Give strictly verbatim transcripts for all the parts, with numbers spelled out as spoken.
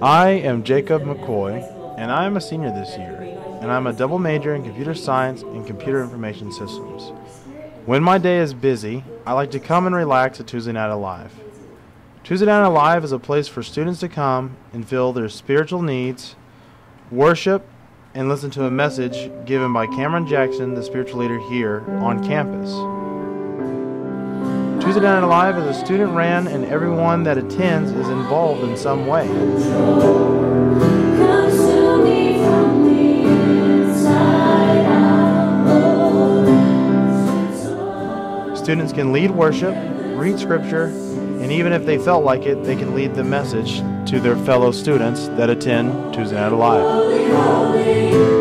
I am Jacob McCoy, and I am a senior this year, and I'm a double major in computer science and computer information systems. When my day is busy, I like to come and relax at Tuesday Night Alive. Tuesday Night Alive is a place for students to come and fill their spiritual needs, worship, and listen to a message given by Cameron Jackson, the spiritual leader here on campus. Tuesday Night Alive is a student-ran, and everyone that attends is involved in some way. Students can lead worship, read scripture, and even if they felt like it, they can lead the message to their fellow students that attend Tuesday Night Alive.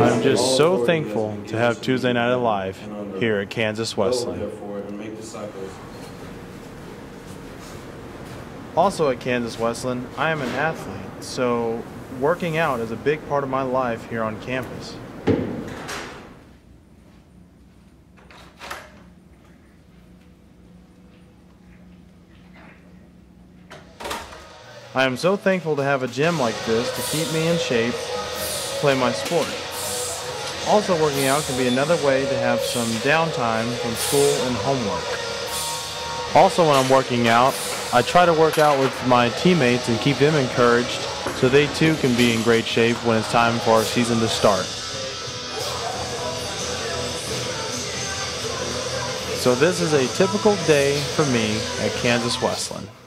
I'm just so thankful to have Tuesday Night Alive here at Kansas Wesleyan. Also at Kansas Wesleyan, I am an athlete, so working out is a big part of my life here on campus. I am so thankful to have a gym like this to keep me in shape to play my sport. Also, working out can be another way to have some downtime from school and homework. Also, when I'm working out, I try to work out with my teammates and keep them encouraged so they too can be in great shape when it's time for our season to start. So this is a typical day for me at Kansas Wesleyan.